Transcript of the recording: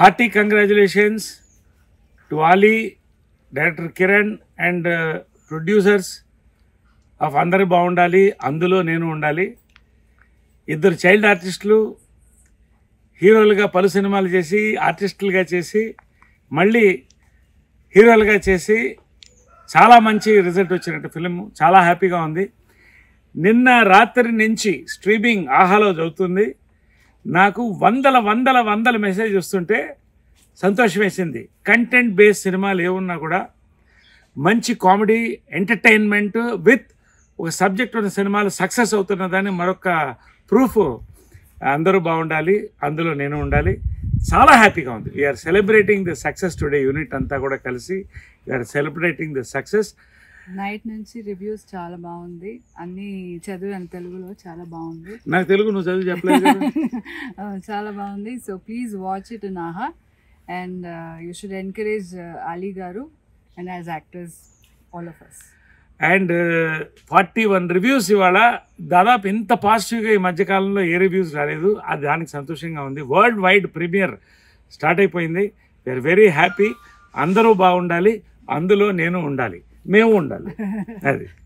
Hearty congratulations to Ali, Director Kiran and producers of Andaru Bagundali Andulo Nenu Undali. ఇద్దరు child ఆర్టిస్టులు హీరోలుగా పలు సినిమాలు చేసి ఆర్టిస్టులుగా చేసి మళ్ళీ హీరోలుగా చేసి చాలా మంచి రిజల్ట్ వచ్చినట్టు ఫిలిం చాలా హ్యాపీగా ఉంది. నిన్న రాత్రి నుంచి స్ట్రీమింగ్ ఆహాలో జరుగుతుంది. నాకు వందల మెసేజ్ వస్తుంటే సంతోషం వేసింది. కంటెంట్ బేస్డ్ సినిమాలు ఏమున్నా కూడా మంచి కామెడీ ఎంటర్టైన్మెంట్ విత్ ఒక సబ్జెక్ట్ ఉన్న సినిమాలు సక్సెస్ అవుతున్నదని మరొక ప్రూఫ్. అందరూ బాగుండాలి అందులో నేను ఉండాలి. చాలా హ్యాపీగా ఉంది. We're celebrating the success today. Unit అంతా కూడా కలిసి we're celebrating the success. Night నుంచి రివ్యూస్ చాలా బాగుంది. అన్ని చదివాను తెలుగులో, చాలా బాగుంది. నాకు తెలుగు నువ్వు చదువు చెప్పలేదు. చాలా బాగుంది. So please watch it in Aha and you should encourage Ali garu and as actors all of us. And 41 reviews ఇవాళ. దాదాపు ఇంత పాజిటివ్గా ఈ మధ్యకాలంలో ఏ రివ్యూస్ రాలేదు. అది దానికి సంతోషంగా ఉంది. వరల్డ్ వైడ్ ప్రీమియర్ స్టార్ట్ అయిపోయింది. We're very happy. అందరూ బాగుండాలి అందులో నేను ఉండాలి, మేము ఉండాలి. అది